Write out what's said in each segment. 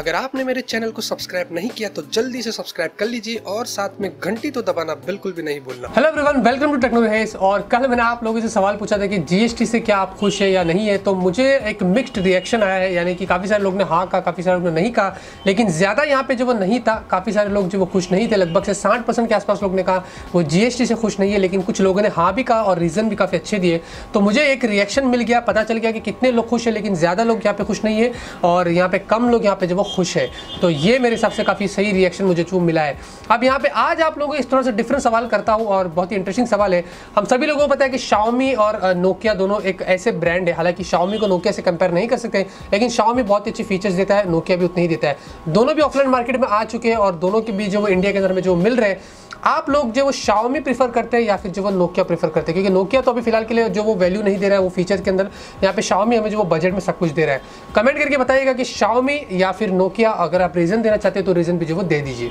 अगर आपने मेरे चैनल को सब्सक्राइब नहीं किया तो जल्दी से सब्सक्राइब कर लीजिए और साथ में घंटी तो दबाना बिल्कुल भी नहीं भूलना। Hello everyone, welcome to Technohedge. और कल मैंने आप लोगों से सवाल पूछा था कि जीएसटी से क्या आप खुश है या नहीं है, तो मुझे एक मिक्स्ड रिएक्शन आया है, यानी कि काफी सारे लोग ने हाँ कहा, काफी सारे लोग ने नहीं कहा, लेकिन ज्यादा यहाँ पे जो वो नहीं था, काफी सारे लोग जो वो खुश नहीं थे। लगभग से 60% के आसपास लोग ने कहा वो जीएसटी से खुश नहीं है, लेकिन कुछ लोगों ने हाँ भी कहा और रीजन भी काफी अच्छे दिए। तो मुझे एक रिएक्शन मिल गया, पता चल गया कि कितने लोग खुश है, लेकिन ज्यादा लोग यहाँ पे खुश नहीं है और यहाँ पे कम लोग यहाँ पे जो वो खुश है। तो ये मेरे हिसाब से काफी सही रिएक्शन मुझे चूम मिला है। अब यहाँ पे आज आप लोगों को इस तरह से डिफरेंट सवाल करता हूँ और बहुत ही इंटरेस्टिंग सवाल है। हम सभी लोगों को पता है कि शाओमी और नोकिया दोनों एक ऐसे ब्रांड है, हालांकि शाओमी को नोकिया से कंपेयर नहीं कर सकते, लेकिन शाओमी बहुत अच्छी फीचर्स देता है, नोकिया भी उतना ही देता है। दोनों भी ऑफलाइन मार्केट में आ चुके हैं और दोनों के बीच जो इंडिया के अंदर में जो मिल रहे हैं। आप लोग जो वो शाओमी प्रीफर करते हैं या फिर जो वो नोकिया प्रीफर करते हैं, क्योंकि नोकिया तो अभी फिलहाल के लिए जो वो वैल्यू नहीं दे रहा है वो फीचर के अंदर, यहाँ पे शाओमी हमें जो वो बजट में सब कुछ दे रहा है। कमेंट करके बताइएगा कि शाओमी या फिर नोकिया, अगर आप रीजन देना चाहते हैं तो रीजन भी जो वो दे दीजिए।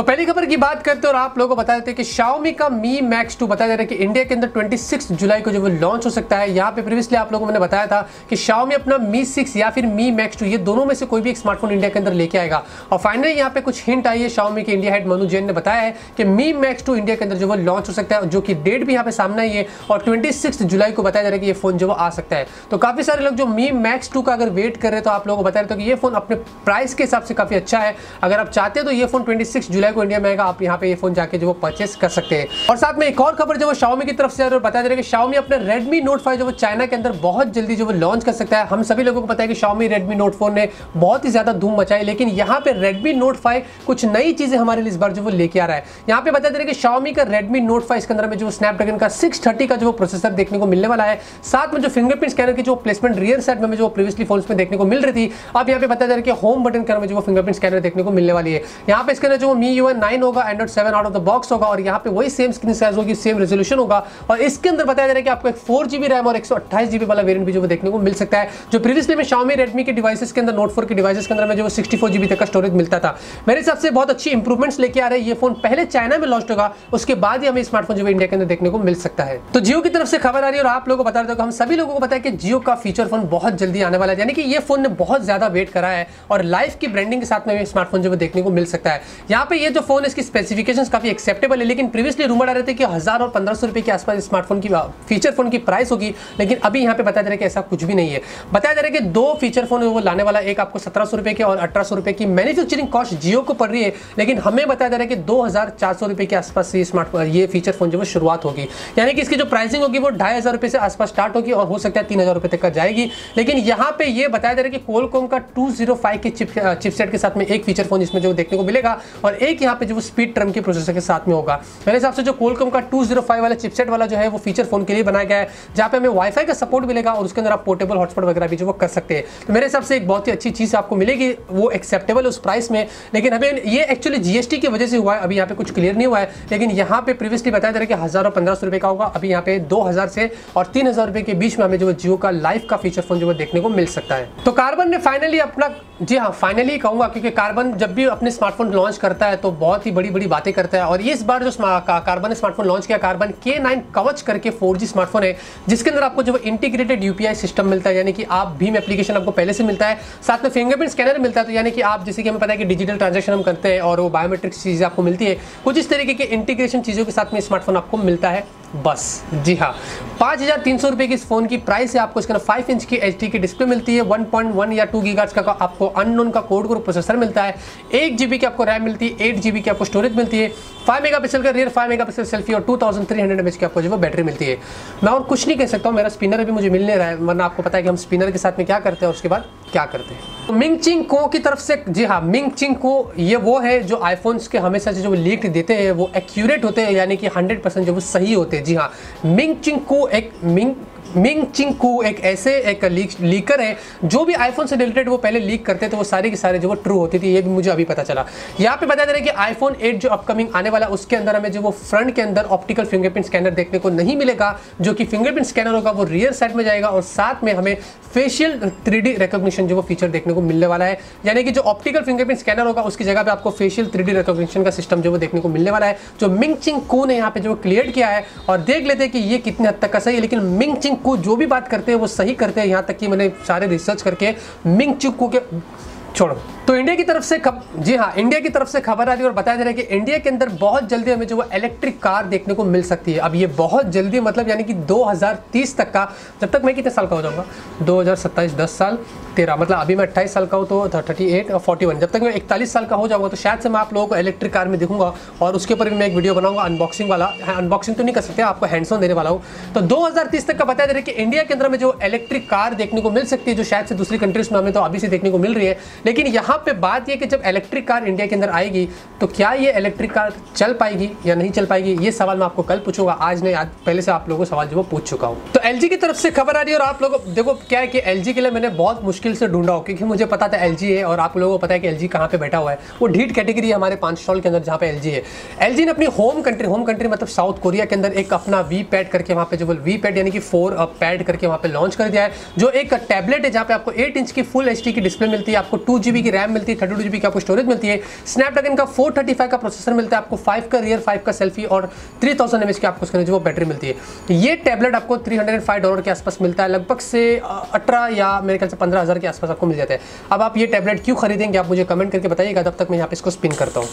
तो पहली खबर की बात करते हैं और आप लोगों को बता देते हैं कि Xiaomi का Mi Max 2 बताया जा रहा है कि इंडिया के अंदर 26 जुलाई को जो वो लॉन्च हो सकता है। यहाँ पे प्रीवियसली आप लोगों को मैंने बताया था कि Xiaomi अपना Mi 6 या फिर Mi Max 2, ये दोनों में से कोई भी एक स्मार्टफोन इंडिया के अंदर लेके आएगा। और फाइनली यहाँ पे कुछ हिंट आई है, Xiaomi के इंडिया हेड मनु जैन ने बताया है कि Mi Max 2 इंडिया के अंदर जो वो लॉन्च हो सकता है, जो कि डेट भी यहाँ पे सामने आई है और 26 जुलाई को बताया जा रहा है कि ये फोन जो वो आ सकता है। तो काफी सारे लोग जो Mi Max 2 का अगर वेट कर रहे हैं, तो आप लोगों को बता रहे थे कि ये फोन अपने प्राइस के हिसाब से काफी अच्छा है। अगर आप चाहते हैं तो ये फोन 26 जुलाई को इंडिया में आएगा, आप यहाँ पे ये फोन जाके जो वो परचेस कर सकते हैं। और साथ में एक और खबर जो वो Xiaomi की तरफ से बताया जा रहा है कि Xiaomi अपने Redmi Note 5 जो वो चाइना के अंदर बहुत जल्दी जो वो लॉन्च कर सकता है। हम सभी लोगों को पता है कि Xiaomi Redmi Note 4 ने बहुत ही ज्यादा धूम मचाई, लेकिन यहाँ पे Redmi Note 5 कुछ नई चीजें हमारे लिए इस बार जो वो लेके आ रहा है। यहाँ पे बताया जा रहा है कि Xiaomi का Redmi Note 5 इसके अंदर में जो Snapdragon का 630 का जो प्रोसेसर देखने को मिलने वाला है, साथ में जो फिंगरप्रिंट स्कैनर की जो प्लेसमेंट रियर साइड में जो प्रीवियसली फोन्स में देखने को मिल रही थी, अब यहाँ पे बताया जा रहा है कि होम बटन के अंदर में जो फिंगरप्रिंट स्कैनर देखने को मिलने वाली है। यहाँ पे इसके अंदर जो Mi UI 9 होगा, Android 7 out of the box होगा और यहाँ पे वही सेम स्क्रीन साइज होगी, सेम रेजोल्यूशन होगा। और इसके अंदर बताया जा रहा है कि आपको एक 4GB रैम और 128GB वाला वेरिएंट भी जो देखने को मिल सकता है, जो प्रीवियसली में Xiaomi Redmi के डिवाइसेस के अंदर Note 4 के डिवाइसेस के अंदर में जो 64GB तक का स्टोरेज मिलता था। मेरे हिसाब से बहुत अच्छी इंप्रूवमेंट्स लेके आ रहे हैं। ये फोन पहले चाइना में लॉन्च होगा, उसके बाद ही हमें स्मार्टफोन जो इंडिया के अंदर देखने को मिल सकता है। तो जियो की तरफ से खबर आ रही है और आप लोगों को बता रहे थे, हम सभी लोगों को पता है कि जियो का फीचर फोन बहुत जल्दी आने वाला है, यानी कि ये फोन ने बहुत ज्यादा वेट करा है और लाइफ की ब्रांडिंग के साथ में स्मार्टफोन जो देखने को मिल सकता है। यहाँ पे ये जो फोन इसकी स्पेसिफिकेशंस काफी एक्सेप्टेबल है, लेकिन प्रीवियसली रूमर आ रहे थे कि 1000 और 1500 रुपए के आसपास स्मार्टफोन की फीचर फोन की प्राइस होगी, लेकिन अभी यहाँ पे बताया जा रहा है कि ऐसा कुछ भी नहीं है। बताया जा रहा है कि दो फीचर फोन वो लाने वाला, एक आपको 1700 रुपए के और 1800 रुपए की मैन्युफैक्चरिंग कॉस्ट जियो को पड़ रही है, लेकिन हमें बताया जा रहा है कि 2400 रुपए के आसपास ये स्मार्टफोन ये फीचर फोन जो शुरुआत होगी, यानी कि इसकी जो प्राइसिंग होगी वो 2500 रुपए से आसपास स्टार्ट होगी और हो सकता है 3000 रुपए तक का जाएगी। लेकिन यहाँ पे ये बताया जा रहा है कि क्वालकॉम का 205 के चिपसेट के साथ में एक फीचर फोन इसमें जो देखने को मिलेगा और एक यहाँ पे जो स्पीड ट्रम के प्रोसेसर के साथ में होगा। मेरे हिसाब से जो क्वालकॉम का 205 वाला चिपसेट वाला जो है वो फीचर फोन के लिए बनाया गया है, जहाँ पे हमें वाईफाई का सपोर्ट मिलेगा और उसके अंदर आप पोर्टेबल हॉटस्पॉट वगैरह भी जो वो कर सकते हैं। तो मेरे हिसाब से एक बहुत ही अच्छी चीज आपको मिलेगी, वो एक्सेप्टेबल है उस प्राइस में। लेकिन हमें ये एक्चुअली जीएसटी की वजह से हुआ है, अभी यहाँ पे कुछ क्लियर नहीं हुआ है, लेकिन यहाँ पे प्रीवियसली बताया जा रहा है कि 1000 और 1500 रुपए का होगा, अभी यहाँ पे 2000 से और 3000 रुपए के बीच में हमें जो जियो का लाइफ का फीचर फोन जो देखने को मिल सकता है। तो कार्बन ने फाइनली अपना, जी हाँ फाइनली कहूँगा, क्योंकि कार्बन जब भी अपने स्मार्टफोन लॉन्च करता है तो बहुत ही बड़ी बड़ी बातें करता है। और ये इस बार जो कार्बन ने स्मार्टफोन लॉन्च किया, कार्बन K9 कवच करके 4G स्मार्टफोन है, जिसके अंदर आपको जो इंटीग्रेटेड UPI सिस्टम मिलता है, यानी कि आप भीम एप्लीकेशन आपको पहले से मिलता है, साथ में फिंगरप्रिंट स्कैनर मिलता है। तो यानी कि आप, जैसे कि हमें पता है कि डिजिटल ट्रांजेक्शन हम करते हैं और वो बायोमेट्रिक्स चीज़ें आपको मिलती है, कुछ इस तरीके के इंटीग्रेशन चीज़ों के साथ में स्मार्टफोन आपको मिलता है। बस जी हाँ, 5300 रुपये की इस फोन की प्राइस है। आपको इसके अंदर 5 इंच की HD की डिस्प्ले मिलती है, 1.1 या 2 GHz का आपको अननोन का कोड कोर प्रोसेसर मिलता है, 1GB की आपको रैम मिलती है, 8GB की आपको स्टोरेज मिलती है, 5 मेगापिक्सल का रियर, 5 मेगापिक्सल सेल्फी और 2300 mAh की आपको जो बैटरी मिलती है। मैं और कुछ नहीं कह सकता हूँ, मेरा स्पिनर भी मुझे मिल नहीं रहा है, वरना आपको पता है कि हम स्पिनर के साथ में क्या करते हैं और उसके बाद क्या करते हैं। तो मिंग-ची कुओ की तरफ से, जी हाँ मिंग-ची कुओ ये वो है जो आईफोन्स के हमेशा से जो लीक देते हैं वो एक्यूरेट होते हैं, यानी कि 100% जो वो सही होते हैं। जी हाँ, मिंग-ची कुओ एक मिंग-ची कुओ एक ऐसे एक लीकर है, जो भी आईफोन से रिलेटेड वो पहले लीक करते थे वो सारे के सारे जो वो ट्रू होती थी, ये भी मुझे अभी पता चला। यहाँ पे बताया जा रहा है कि आईफोन 8 जो अपकमिंग आने वाला, उसके अंदर हमें जो वो फ्रंट के अंदर ऑप्टिकल फिंगरप्रिंट स्कैनर देखने को नहीं मिलेगा, जो कि फिंगरप्रिंट स्कैनर होगा वो रियर साइड में जाएगा और साथ में हमें फेशियल 3D रिकॉग्निशन जो वो फीचर देखने को मिलने वाला है, यानी कि जो ऑप्टिकल फिंगरप्रिंट स्कैनर होगा उसकी जगह पर आपको फेशियल 3D रिकॉग्निशन का सिस्टम जो वो देखने को मिलने वाला है, जो मिंग-ची कुओ ने यहाँ पे जो क्लियर किया है। और देख लेते हैं कि ये कितने हद तक का सही है, लेकिन मिंग-ची कुओ जो भी बात करते हैं वो सही करते हैं, यहाँ तक कि मैंने सारे रिसर्च करके मिंग-ची कुओ के छोड़ो। तो इंडिया की तरफ से इंडिया की तरफ से खबर आ रही है और बताया जा रहा है कि इंडिया के अंदर बहुत जल्दी हमें जो वो इलेक्ट्रिक कार देखने को मिल सकती है। अब ये बहुत जल्दी मतलब यानी कि 2030 तक का, जब तक मैं कितने साल का हो जाऊँगा, 2027 10 साल 13, मतलब अभी मैं 28 साल का हूँ तो 38 और 41, जब तक मैं 41 साल का हो जाऊँगा तो शायद से मैं आप लोगों को इलेक्ट्रिक कार में देखूँगा और उसके ऊपर भी मैं एक वीडियो बनाऊँगा अनबॉक्सिंग वाला। अनबॉक्सिंग तो नहीं कर सकते, आपको हैंड्सऑन देने वाला हूँ। तो 2030 तक का बताया जा रहा है कि इंडिया के अंदर में जो इलेक्ट्रिक कार देखने को मिल सकती है, जो शायद से दूसरी कंट्रीज़ में हमें तो अभी से देखने को मिल रही है, लेकिन यहाँ पे बात यह कि जब इलेक्ट्रिक कार इंडिया के अंदर आएगी तो क्या ये इलेक्ट्रिक कार चल पाएगी या नहीं चल पाएगी, ये सवाल मैं आपको कल पूछूंगा, आज नहीं, आज पहले से आप लोगों को सवाल जो पूछ चुका हूँ। तो LG की तरफ से खबर आ रही है और आप लोग देखो क्या है कि LG के लिए मैंने बहुत मुश्किल से ढूंढा हो, क्योंकि मुझे पता था LG है और आप लोगों को पता है कि LG कहाँ पे बैठा हुआ है, वो ढीठ कैटेगरी है हमारे 5 साल के अंदर जहाँ पे LG है। LG ने अपनी होम कंट्री मतलब साउथ कोरिया के अंदर एक अपना V-Pad करके वहाँ पे जो V-Pad यानी कि 4 पैड करके वहाँ पे लॉन्च कर दिया है, जो एक टैबलेट है जहाँ पे आपको 8 इंच की फुल HD की डिस्प्ले मिलती है, आपको 2 GB की रैम मिलती है, 32 GB की आपको स्टोरेज मिलती है, स्नैपड्रैगन का 435 का प्रोसेसर मिलता है, आपको 5 का रियर, 5 का सेल्फी और 3000 mAh की आपको उसके जो बैटरी मिलती है। ये टैबलेट आपको $305 के आसपास मिलता है, लगभग से 18 या मेरे ख्याल से 15,000 के आसपास आपको मिल जाता है। अब आप ये टैबलेट क्यों खरीदेंगे आप मुझे कमेंट करके बताइएगा, तब तक मैं यहाँ पे इसको स्पिन करता हूँ।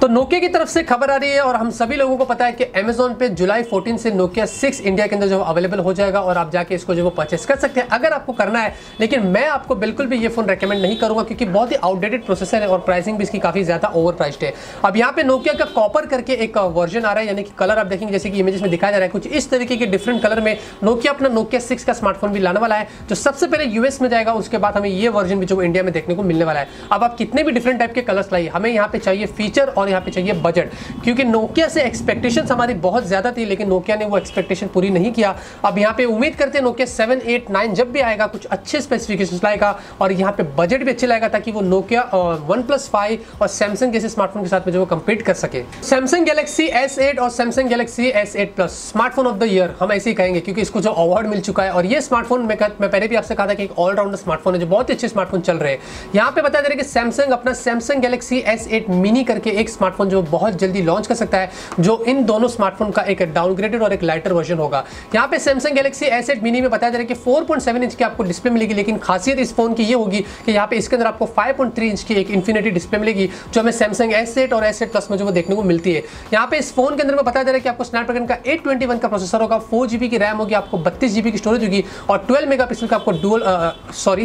तो नोकिया की तरफ से खबर आ रही है और हम सभी लोगों को पता है कि अमेजोन पे जुलाई 14 से नोकिया 6 इंडिया के अंदर जो अवेलेबल हो जाएगा और आप जाके इसको जो वो परचेस कर सकते हैं अगर आपको करना है। लेकिन मैं आपको बिल्कुल भी ये फ़ोन रेकमेंड नहीं करूँगा क्योंकि बहुत ही आउटडेटेड प्रोसेसर है और प्राइसिंग भी इसकी काफ़ी ज़्यादा ओवर प्राइस्ड है। अब यहाँ पे नोकिया का कॉपर करके एक वर्जन आ रहा है, यानी कि कलर आप देखेंगे जैसे कि इमेज में दिखाया जा रहा है, कुछ इस तरीके के डिफरेंट कलर में नोकिया अपना नोकिया 6 का स्मार्टफोन भी लाने वाला है, जो सबसे पहले US में जाएगा, उसके बाद हमें ये वर्जन भी जो इंडिया में देखने को मिलने वाला है। अब आप कितने भी डिफरेंट टाइप के कलर्स लाइए, हमें यहाँ पे चाहिए फीचर और यहाँ पे चाहिए बजट, क्योंकि नोकिया से एक्सपेक्टेशंस हमारी बहुत ज्यादा थी लेकिन नोकिया ने वो एक्सपेक्टेशन पूरी नहीं किया। अब यहाँ पे उम्मीद करते हैं नोकिया 7, 8, 9 जब भी आएगा कुछ अच्छे स्पेसिफिकेशंस लाएगा और यहाँ पे बजट भी अच्छे लाएगा, ताकि वो नोकिया और OnePlus 5 और सैमसंग जैसे स्मार्टफोन के साथ में जो वो कंपीट कर सके। सैमसंग गैलेक्सी S8 और Samsung Galaxy S8 Plus smartphone of the year हम ऐसे ही कहेंगे, क्योंकि इसको जो अवार्ड मिल चुका है और ये स्मार्टफोन मैं पहले भी आपसे कहा था कि एक ऑलराउंडर स्मार्टफोन है, जो बहुत अच्छे स्मार्टफोन चल रहे हैं। यहाँ पे बता दे रहे कि सैमसंग अपना सैमसंग गैलेक्सी S8 Mini करके एक स्मार्टफोन जो बहुत जल्दी लॉन्च कर सकता है, जो इन दोनों स्मार्टफोन का एक डाउनग्रेडेड और एक लाइटर वर्जन होगा। यहाँ पे सैमसंग गैलेक्सी S8 मिनी में बताया जा रहा है कि 4.7 इंच की आपको डिस्प्ले मिलेगी, लेकिन खासियत इस फोन की ये होगी कि यहाँ पे इसके अंदर आपको 5.3 इंच की एक इंफिनिटी डिस्प्ले मिलेगी, जो हमें सैमसंग S8 और S8 प्लस में जो देखने को मिलती है। यहाँ पे इस फोन के अंदर में बताया जा रहा है कि आपको स्नैपड्रैगन का 821 का प्रोसेसर होगा, 4 GB की रैम होगी, आपको 32 GB की स्टोरेज होगी और 12 MP का आपको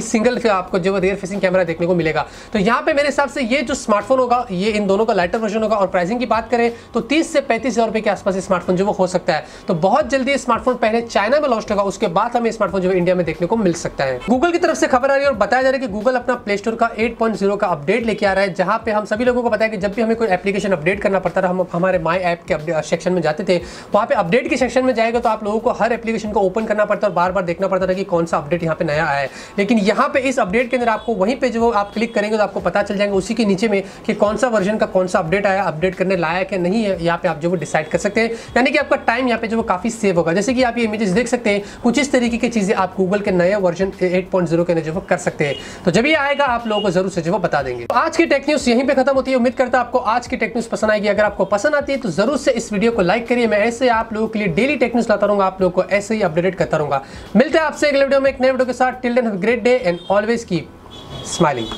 सिंगल आपको जो रियर फेसिंग कैमरा देखने को मिलेगा। तो यहाँ पे मेरे हिसाब से ये जो स्मार्टफोन होगा ये इन दोनों का लाइटर वर्जन होगा और प्राइसिंग की बात करें तो 30 से 35,000 रुपए के आसपास स्मार्टफोन जो वो हो सकता है। तो बहुत जल्दी स्मार्टफोन पहले चाइना में लॉन्च होगा, उसके बाद हमें स्मार्टफोन जो इंडिया में देखने को मिल सकता है। गूगल की तरफ से खबर आ रही है और बताया जा रहा है कि गूगल अपना प्ले स्टोर का 8.0 का अपडेट लेके आ रहा है, जहां पे हम सभी लोगों को पता है कि जब भी हमें कोई एप्लीकेशन अपडेट करना पड़ता था हम हमारे माई ऐप के सेक्शन में जाते थे, वहां पे अपडेट के सेक्शन में जाएगा तो आप लोगों को हर एप्लीकेशन को ओपन करना पड़ता है और बार बार देखना पड़ता था कि कौन सा अपडेट यहाँ पे नया आया है। लेकिन यहाँ पे इस अपडेट के अंदर आपको वहीं पर जो आप क्लिक करेंगे तो आपको पता चल जाएगा उसी के नीचे में कि कौन सा वर्जन का कौन सा अपडेट आया, अपडेट करने लायक है नहीं है, यहाँ पे आप जो वो डिसाइड कर सकते हैं, यानी कि आपका टाइम यहाँ पे जो वो काफी सेव होगा। जैसे कि आप ये इमेजेस देख सकते हैं, कुछ इस तरीके की चीजें आप गूगल के नए वर्जन 8.0 के अंदर जो वो कर सकते हैं। तो जब ये आएगा आप लोगों को जरूर से जो वो बता देंगे। तो आज की टेक न्यूज यहीं पे खत्म होती है, उम्मीद करता हूं आपको आज की टेक न्यूज पसंद आएगी। अगर आपको पसंद आती है तो जरूर से इस वीडियो को लाइक करिए, मैं ऐसे आप लोगों के लिए डेली टेक न्यूज लाता रहूंगा, आप लोगों को ऐसे ही अपडेट करता रहूंगा। मिलते हैं आपसे अगले वीडियो में एक नए वीडियो के साथ, till then have a great day and always keep smiling.